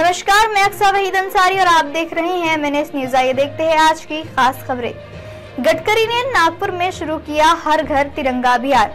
नमस्कार, मैं अक्सा वहीद अंसारी और आप देख रहे हैं एमएनएस न्यूज। आइए देखते हैं आज की खास खबरें। गडकरी ने नागपुर में शुरू किया हर घर तिरंगा अभियान।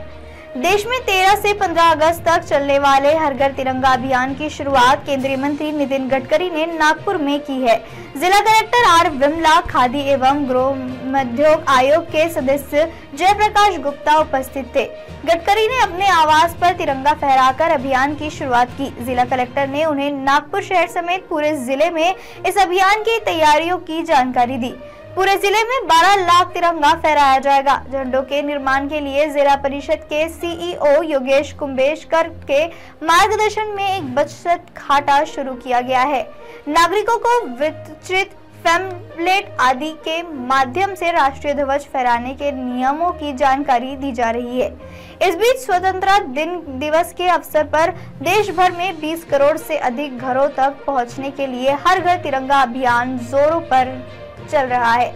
देश में 13 से 15 अगस्त तक चलने वाले हर घर तिरंगा अभियान की शुरुआत केंद्रीय मंत्री नितिन गडकरी ने नागपुर में की है। जिला कलेक्टर आर विमला, खादी एवं ग्रामोद्योग आयोग के सदस्य जयप्रकाश गुप्ता उपस्थित थे। गडकरी ने अपने आवास पर तिरंगा फहराकर अभियान की शुरुआत की। जिला कलेक्टर ने उन्हें नागपुर शहर समेत पूरे जिले में इस अभियान की तैयारियों की जानकारी दी। पूरे जिले में 12 लाख तिरंगा फहराया जाएगा। झंडों के निर्माण के लिए जिला परिषद के सीईओ योगेश कुम्भेश्वर के मार्गदर्शन में एक बचत खाता शुरू किया गया है। नागरिकों को वितरित पैम्फलेट आदि के माध्यम से राष्ट्रीय ध्वज फहराने के नियमों की जानकारी दी जा रही है। इस बीच स्वतंत्रता दिवस के अवसर पर देश भर में 20 करोड़ से अधिक घरों तक पहुंचने के लिए हर घर तिरंगा अभियान जोरों पर चल रहा है।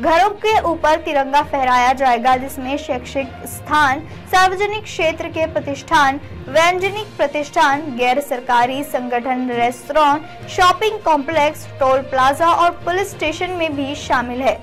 घरों के ऊपर तिरंगा फहराया जाएगा, जिसमें शैक्षिक स्थान, सार्वजनिक क्षेत्र के प्रतिष्ठान, वैज्ञानिक प्रतिष्ठान, गैर सरकारी संगठन, restaurant, shopping complex, toll plaza और पुलिस स्टेशन में भी शामिल है।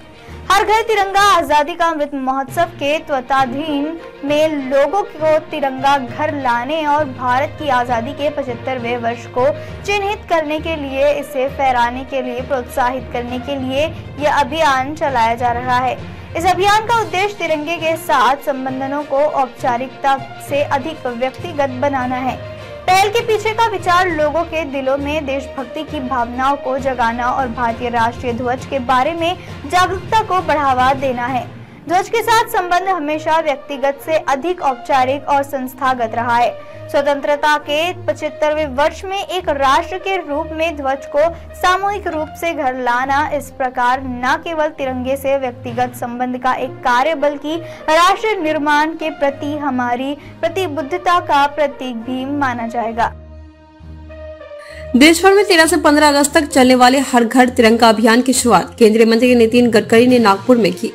हर घर तिरंगा आजादी का अमृत महोत्सव के तत्वाधीन में लोगों को तिरंगा घर लाने और भारत की आजादी के 75वें वर्ष को चिन्हित करने के लिए इसे फहराने के लिए प्रोत्साहित करने के लिए यह अभियान चलाया जा रहा है। इस अभियान का उद्देश्य तिरंगे के साथ संबंधों को औपचारिकता से अधिक व्यक्तिगत बनाना है। पहल के पीछे का विचार लोगों के दिलों में देशभक्ति की भावनाओं को जगाना और भारतीय राष्ट्रीय ध्वज के बारे में जागरूकता को बढ़ावा देना है। ध्वज के साथ संबंध हमेशा व्यक्तिगत से अधिक औपचारिक और संस्थागत रहा है। स्वतंत्रता के 75वें वर्ष में एक राष्ट्र के रूप में ध्वज को सामूहिक रूप से घर लाना इस प्रकार न केवल तिरंगे से व्यक्तिगत संबंध का एक कार्य बल्कि राष्ट्र निर्माण के प्रति हमारी प्रतिबद्धता का प्रतीक भी माना जाएगा। देश भर में 13 से 15 अगस्त तक चलने वाले हर घर तिरंगा अभियान की शुरुआत केंद्रीय मंत्री नितिन गडकरी ने नागपुर में की।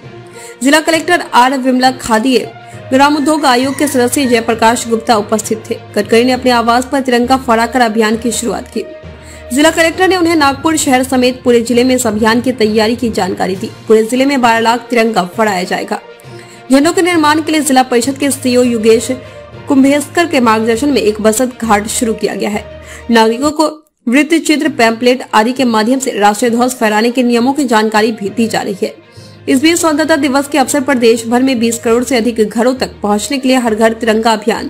जिला कलेक्टर आर विमला, खादी ग्रामोद्योग आयोग के सदस्य जयप्रकाश गुप्ता उपस्थित थे। गडकरी ने अपने आवास पर तिरंगा फहराकर अभियान की शुरुआत की। जिला कलेक्टर ने उन्हें नागपुर शहर समेत पूरे जिले में इस अभियान की तैयारी की जानकारी दी। पूरे जिले में 12 लाख तिरंगा फहराया जाएगा। झंडों के निर्माण के लिए जिला परिषद के सीईओ योगेश कुम्भेश्वर के मार्गदर्शन में एक बचत घाट शुरू किया गया है। नागरिकों को वृत्त चित्र, पैम्पलेट आदि के माध्यम से राष्ट्रीय ध्वज फहराने के नियमों की जानकारी भी दी जा रही है। इस बीच स्वतंत्रता दिवस के अवसर पर देश भर में 20 करोड़ से अधिक घरों तक पहुंचने के लिए हर घर तिरंगा अभियान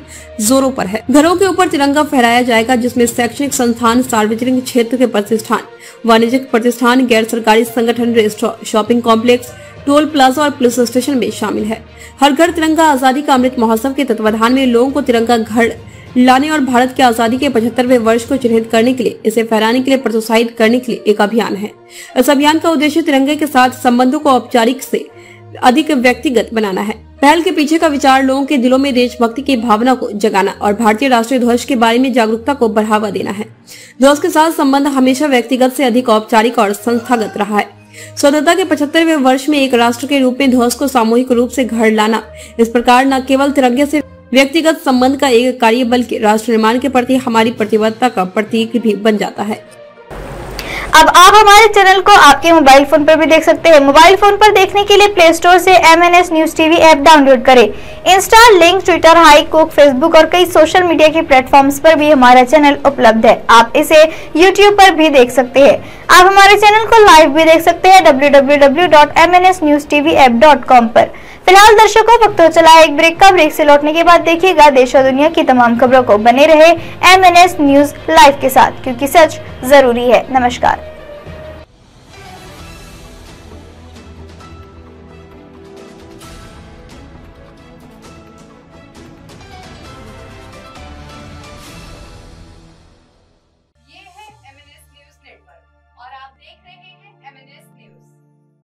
जोरों पर है। घरों के ऊपर तिरंगा फहराया जाएगा, जिसमें शैक्षणिक संस्थान, सार्वजनिक क्षेत्र के प्रतिष्ठान, वाणिज्यिक प्रतिष्ठान, गैर सरकारी संगठन, restaurant, shopping complex, toll plaza और पुलिस स्टेशन में शामिल है। हर घर तिरंगा आजादी का अमृत महोत्सव के तत्वाधान में लोगों को तिरंगा घर लाने और भारत की आजादी के 75वें वर्ष को चिन्हित करने के लिए इसे फहराने के लिए प्रोत्साहित करने के लिए एक अभियान है। इस अभियान का उद्देश्य तिरंगे के साथ संबंधों को औपचारिक से अधिक व्यक्तिगत बनाना है। पहल के पीछे का विचार लोगों के दिलों में देशभक्ति की भावना को जगाना और भारतीय राष्ट्रीय ध्वज के बारे में जागरूकता को बढ़ावा देना है। ध्वज के साथ संबंध हमेशा व्यक्तिगत से अधिक औपचारिक और संस्थागत रहा है। स्वतंत्रता के 75वें वर्ष में एक राष्ट्र के रूप में ध्वज को सामूहिक रूप से घर लाना इस प्रकार न केवल तिरंगे से व्यक्तिगत संबंध का एक कार्य बल्कि राष्ट्र निर्माण के प्रति हमारी प्रतिबद्धता का प्रतीक भी बन जाता है। अब आप हमारे चैनल को आपके मोबाइल फोन पर भी देख सकते हैं। मोबाइल फोन पर देखने के लिए प्ले स्टोर से MNS news TV app download करें। इंस्टा, लिंक, ट्विटर, हाईकुक, फेसबुक और कई सोशल मीडिया के प्लेटफॉर्म्स पर भी हमारा चैनल उपलब्ध है। आप इसे यूट्यूब पर भी देख सकते हैं। आप हमारे चैनल को लाइव भी देख सकते हैं www.mnsnewstvapp.com पर। फिलहाल दर्शकों, वक्त हो चला है एक ब्रेक का। ब्रेक से लौटने के बाद देखिएगा देश और दुनिया की तमाम खबरों को। बने रहे एमएनएस न्यूज लाइव के साथ, क्योंकि सच जरूरी है। नमस्कार।